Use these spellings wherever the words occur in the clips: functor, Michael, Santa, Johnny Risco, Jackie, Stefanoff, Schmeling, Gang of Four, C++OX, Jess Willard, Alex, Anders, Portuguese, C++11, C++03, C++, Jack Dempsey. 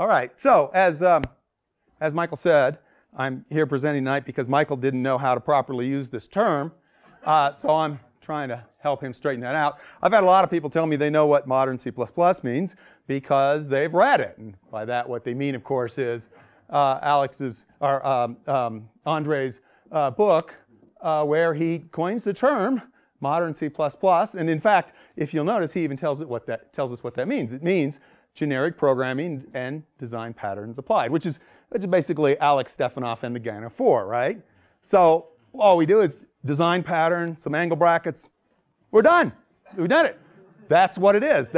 All right, so as Michael said, I'm here presenting tonight because Michael didn't know how to properly use this term, so I'm trying to help him straighten that out. I've had a lot of people tell me they know what modern C++ means because they've read it, and by that what they mean, of course, is Andre's book where he coins the term modern C++, and in fact, if you'll notice, he even tells us what that means. It means generic programming and design patterns applied, which is basically Alex, Stefanoff, and the Gang of Four, right? So all we do is design pattern, some angle brackets, we're done. We did it. That's what it is.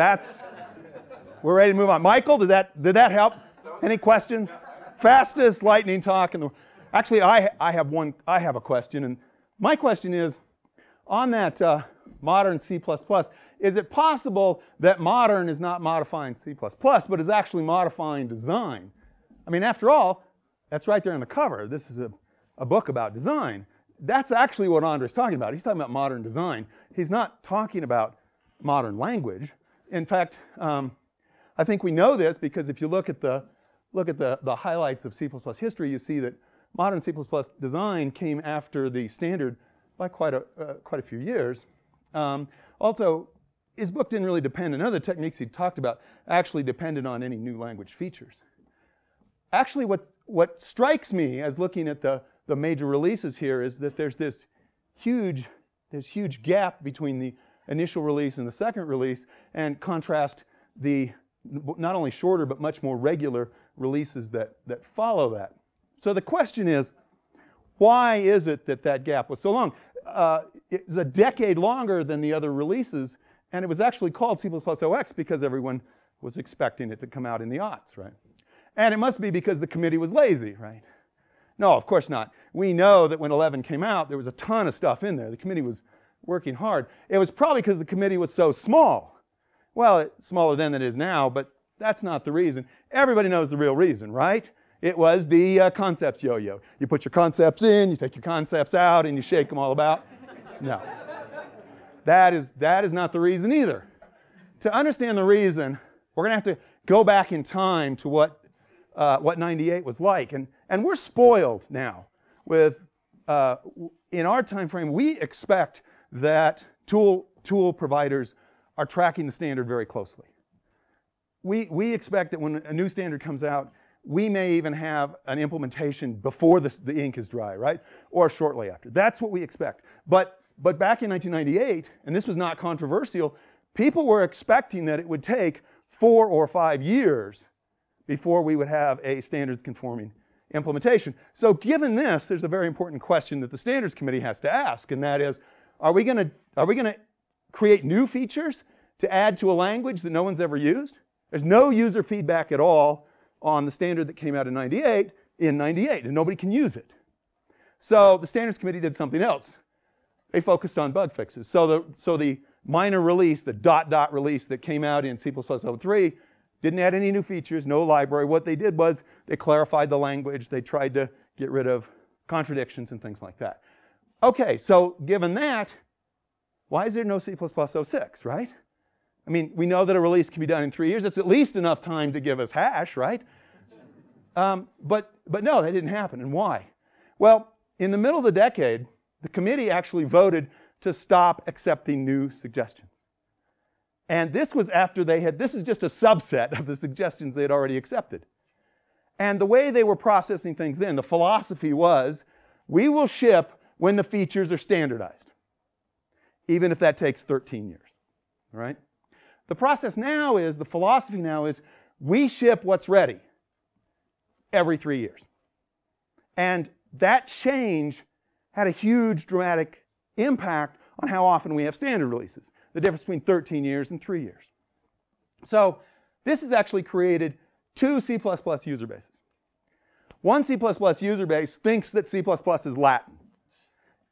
We're ready to move on. Michael, did that help? Any questions? Fastest lightning talk in the world. Actually, I have a question, and my question is, on that modern C++, is it possible that modern is not modifying C++, but is actually modifying design? I mean, after all, that's right there on the cover. This is a book about design. That's actually what Anders is talking about. He's talking about modern design. He's not talking about modern language. In fact, I think we know this because if you look at the highlights of C++ history, you see that modern C++ design came after the standard by quite a few years. Also, his book didn't really depend, and other techniques he talked about actually depended on any new language features. Actually, what strikes me as looking at the major releases here is that there's this huge gap between the initial release and the second release, and contrast the not only shorter but much more regular releases that follow that. So the question is, why is it that gap was so long? It was a decade longer than the other releases, and it was actually called C++OX because everyone was expecting it to come out in the aughts, right? And it must be because the committee was lazy, right? No, of course not. We know that when 11 came out, there was a ton of stuff in there. The committee was working hard. It was probably because the committee was so small. Well, it's smaller then than it is now, but that's not the reason. Everybody knows the real reason, right? It was the concepts yo-yo. You put your concepts in, you take your concepts out, and you shake them all about. No. That is not the reason either. To understand the reason, we're going to have to go back in time to what 98 was like. And we're spoiled now with, in our time frame, we expect that tool providers are tracking the standard very closely. We expect that when a new standard comes out, we may even have an implementation before the ink is dry, right? Or shortly after. That's what we expect. But back in 1998, and this was not controversial, people were expecting that it would take 4 or 5 years before we would have a standards-conforming implementation. So given this, there's a very important question that the Standards Committee has to ask, and that is, are we going to create new features to add to a language that no one's ever used? There's no user feedback at all on the standard that came out in 98, and nobody can use it. So the Standards Committee did something else. They focused on bug fixes. So the minor release, the ... release that came out in C++03, didn't add any new features, no library. What they did was they clarified the language. They tried to get rid of contradictions and things like that. Okay, so given that, why is there no C++06, right? I mean, we know that a release can be done in 3 years. That's at least enough time to give us hash, right? But no, that didn't happen. And why? Well, in the middle of the decade, the committee actually voted to stop accepting new suggestions. And this was after they had, this is just a subset of the suggestions they had already accepted. And the way they were processing things then, the philosophy was, we will ship when the features are standardized, even if that takes 13 years, right? The process now is, the philosophy now is, we ship what's ready every 3 years. And that change had a huge dramatic impact on how often we have standard releases, the difference between 13 years and 3 years. So this has actually created two C++ user bases. One C++ user base thinks that C++ is Latin.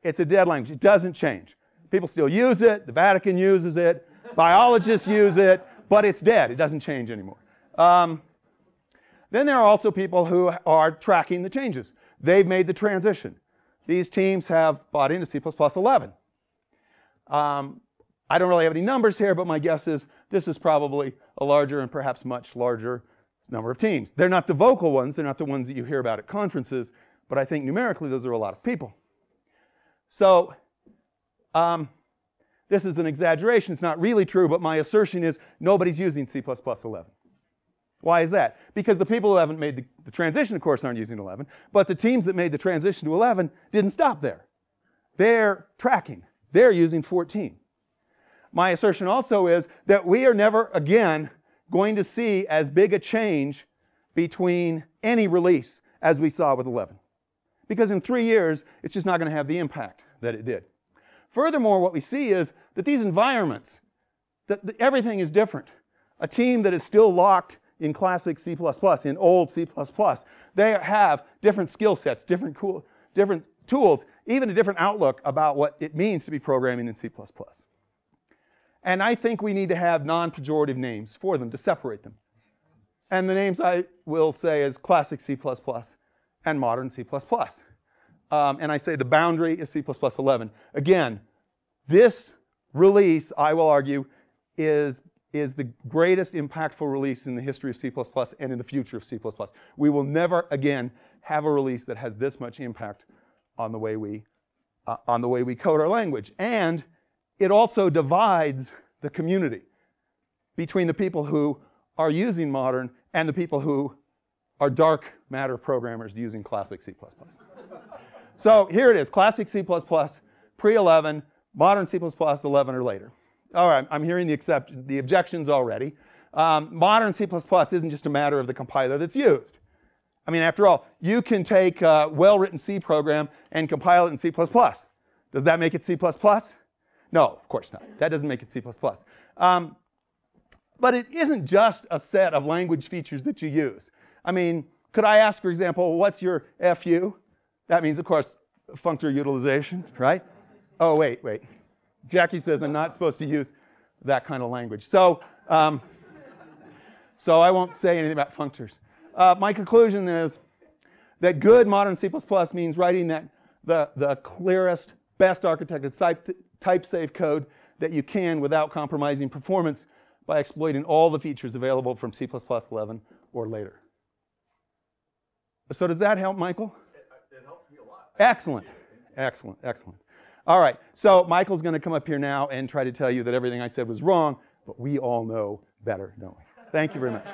It's a dead language. It doesn't change. People still use it. The Vatican uses it. Biologists use it, but it's dead. It doesn't change anymore. Then there are also people who are tracking the changes. They've made the transition. These teams have bought into C++11. I don't really have any numbers here, but my guess is this is probably a larger and perhaps much larger number of teams. They're not the vocal ones, they're not the ones that you hear about at conferences, but I think numerically those are a lot of people. So this is an exaggeration, it's not really true, but my assertion is nobody's using C++11. Why is that? Because the people who haven't made the transition, of course, aren't using 11, but the teams that made the transition to 11 didn't stop there. They're tracking. They're using 14. My assertion also is that we are never again going to see as big a change between any release as we saw with 11. Because in 3 years, it's just not going to have the impact that it did. Furthermore, what we see is that these environments, that everything is different. A team that is still locked in classic C++, in old C++, they have different skill sets, different tools, even a different outlook about what it means to be programming in C++. And I think we need to have non-pejorative names for them to separate them. And the names I will say is classic C++ and modern C++. And I say the boundary is C++11. Again, this release, I will argue, is the greatest impactful release in the history of C++ and in the future of C++. We will never again have a release that has this much impact on the way we code our language. And it also divides the community between the people who are using modern and the people who are dark matter programmers using classic C++. So here it is, classic C++, pre-11, modern C++, 11 or later. All right, I'm hearing the objections already. Modern C++ isn't just a matter of the compiler that's used. I mean, after all, you can take a well-written C program and compile it in C++. Does that make it C++? No, of course not. That doesn't make it C++. But it isn't just a set of language features that you use. I mean, could I ask, for example, what's your FU? That means, of course, functor utilization, right? Oh, wait. Jackie says I'm not supposed to use that kind of language. So, so I won't say anything about functors. My conclusion is that good modern C++ means writing the clearest, best architected type-safe code that you can without compromising performance by exploiting all the features available from C++11 or later. So does that help, Michael? It helps me a lot. Excellent. All right, so Michael's going to come up here now and try to tell you that everything I said was wrong, but we all know better, don't we? Thank you very much.